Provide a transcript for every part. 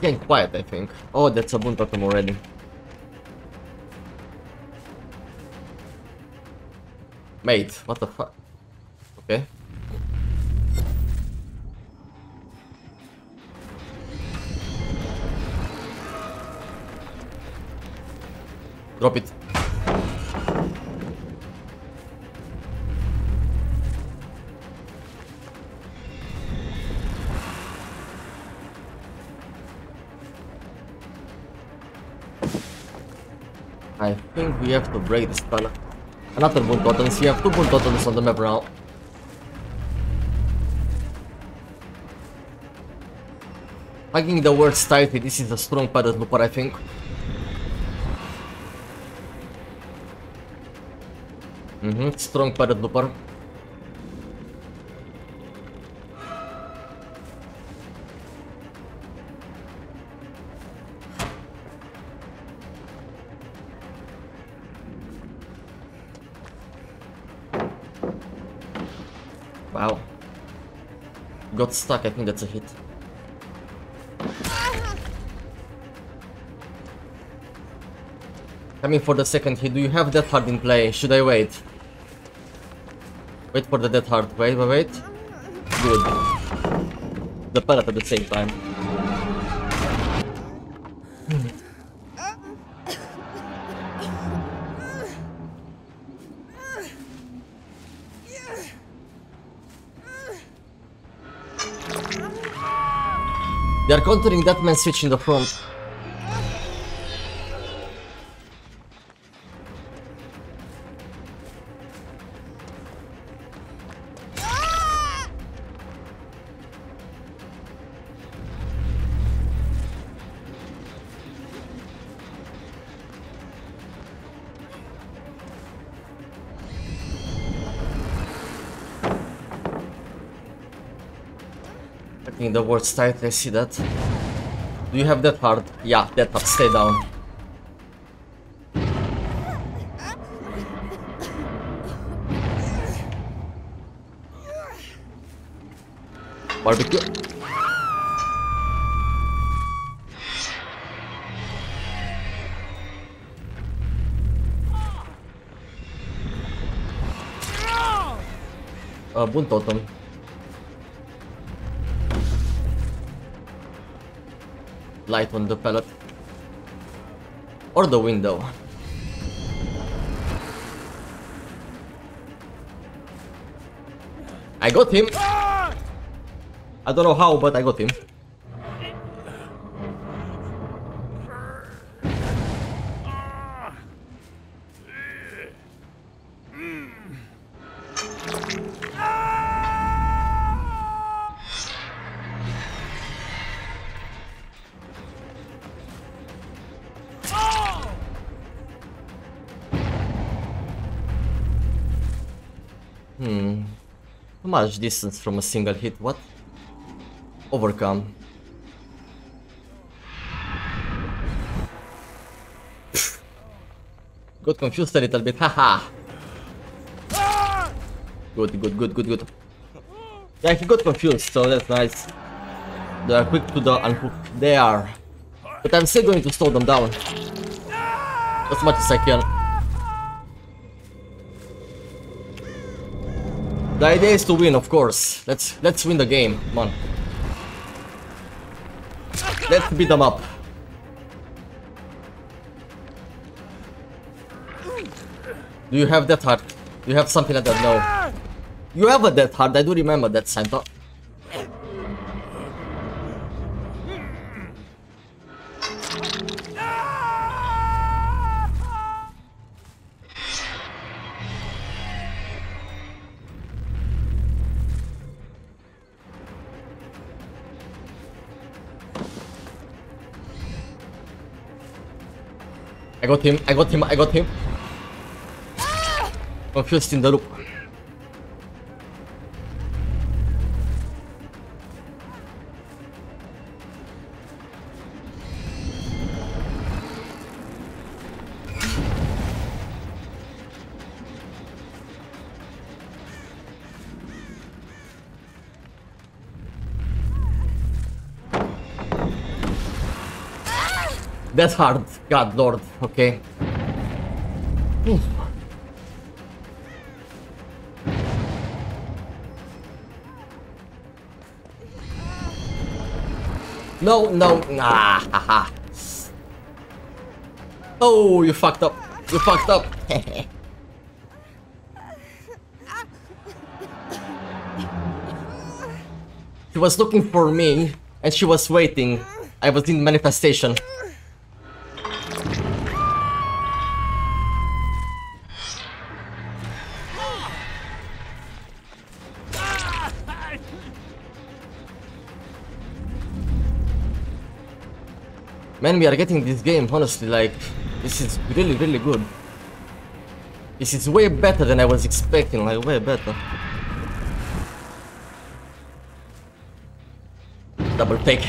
It's getting quiet, I think. Oh, that's a boon totem already. Mate, what the fuck? Okay. Drop it. I think we have to break the stun. Another boon totems. You have two boon totems on the map now. Hugging the words tightly. This is a strong padded looper, I think. Mm-hmm. Strong padded looper. Wow. Got stuck, I think that's a hit. Coming for the second hit, do you have Dead Hard in play? Should I wait? Wait for the Dead Hard, wait. Good. The pallet at the same time. They are countering that man switch in the front. The words tight, I see that. Do you have Dead Hard? Yeah, Dead Hard, stay down. Barbecue. Boon totem. Light on the pallet. Or the window. I got him! I don't know how, but I got him. Much distance from a single hit. What? Overcome. Got confused a little bit. Haha. Good. Yeah, he got confused, so that's nice. They are quick to the unhook. They are. But I'm still going to slow them down as much as I can. The idea is to win, of course. Let's win the game. Come on. Let's beat them up. Do you have Dead Hard? Do you have something like that? No. You have a Dead Hard. I do remember that, Santa. I got him. Confused in the loop. That's hard. God Lord. Okay. Oof. No, no, nah, haha. Oh, you fucked up. You fucked up. She was looking for me, and she was waiting. I was in manifestation. Man, we are getting this game, honestly, like, this is really, really good. This is way better than I was expecting, like, way better. Double take,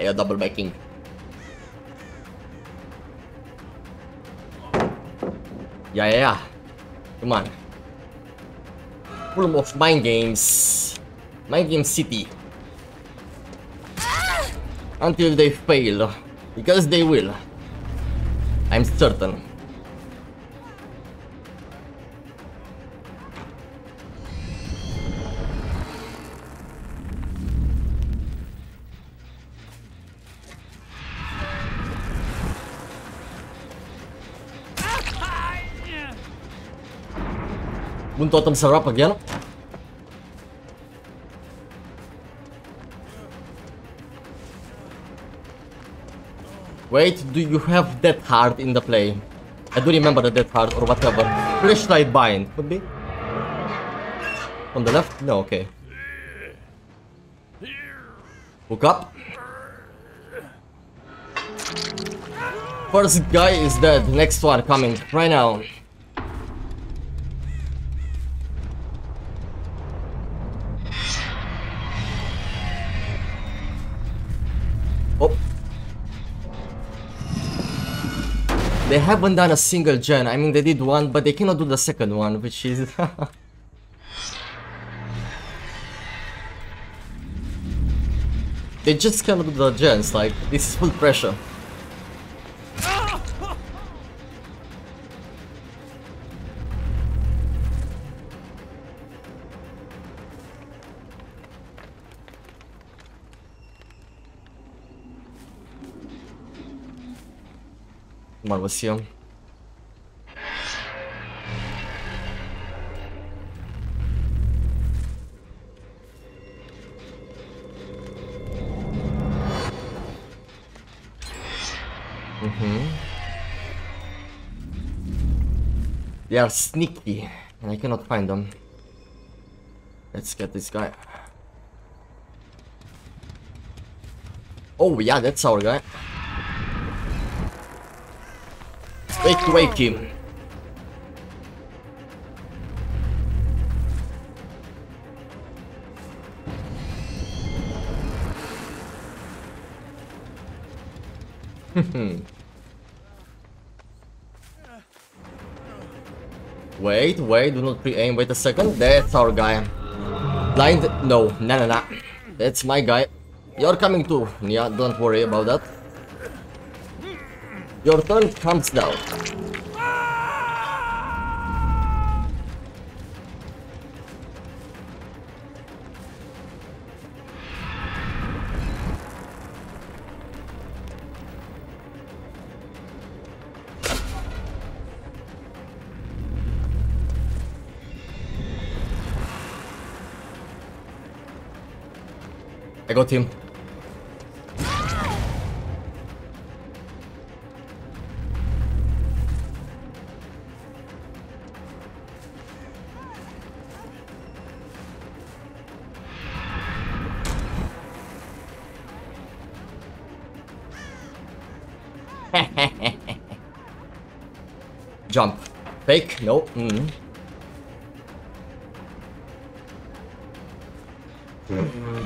you're double backing. Yeah, yeah, yeah. Come on. Full of mind games. Mind game city. Until they fail, because they will. I'm certain. Moon totems are up again. Wait, do you have Dead Hard in the play? I do remember the Dead Hard or whatever. Flashlight bind, could be. On the left? No, okay. Hook up. First guy is dead, next one coming right now. They haven't done a single gen. I mean, they did one, but they cannot do the second one, which is... they just cannot do the gens, like, this is full pressure. Malvación. They are sneaky, and I cannot find them. Let's get this guy. Oh yeah, that's our guy. Wake him. Wait, do not pre-aim, wait a second. That's our guy. Blind? No, no, no, no. That's my guy. You're coming too. Yeah, don't worry about that. Your turn comes now. I got him. Jump. Fake? No.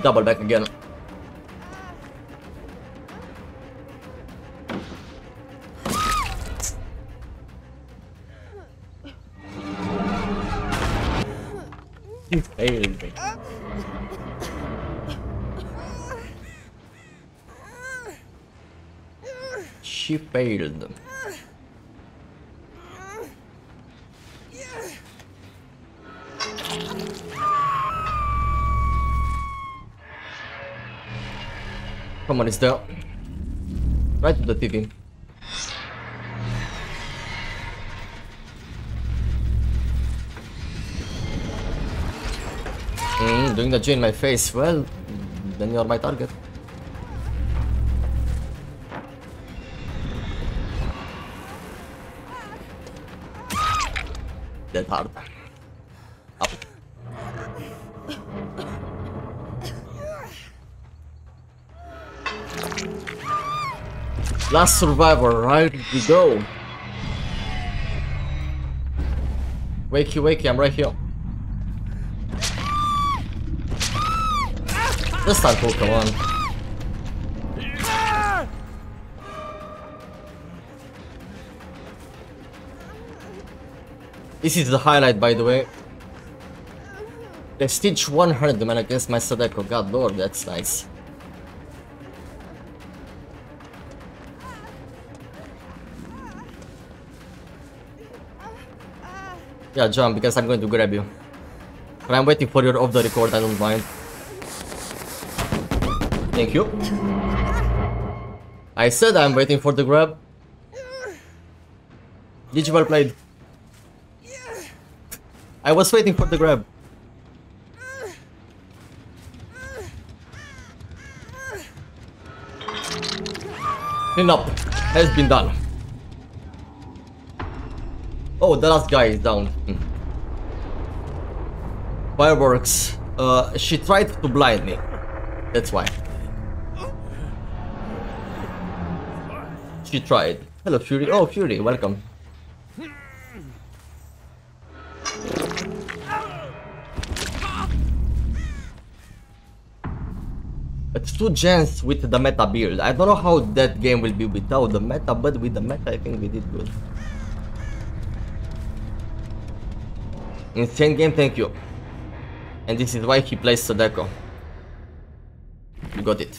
Double back again. You failed me. she failed. Come on, it's there. Right to the TV. Doing the J in my face. Well, then you're my target. Dead hard. Up. Last survivor, right we go. Wakey, wakey, I'm right here. This time, come on. This is the highlight, by the way. The Stitch 100 man against my Sadako. God lord, that's nice. Yeah, jump, because I'm going to grab you. But I'm waiting for your off-the-record, I don't mind. Thank you. I said I'm waiting for the grab. Did you well played? I was waiting for the grab. Clean up has been done. Oh, the last guy is down. Fireworks. She tried to blind me. That's why. She tried. Hello, Fury. Oh, Fury, welcome. It's two gens with the meta build. I don't know how that game will be without the meta, but with the meta, I think we did good. Insane game, thank you. And this is why he plays Sadako. You got it.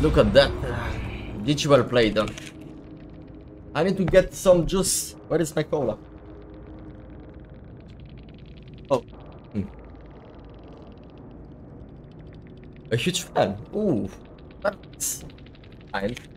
Look at that. Did you well play them? I need to get some juice. Where is my cola? Oh. A huge fan. Ooh. That's fine.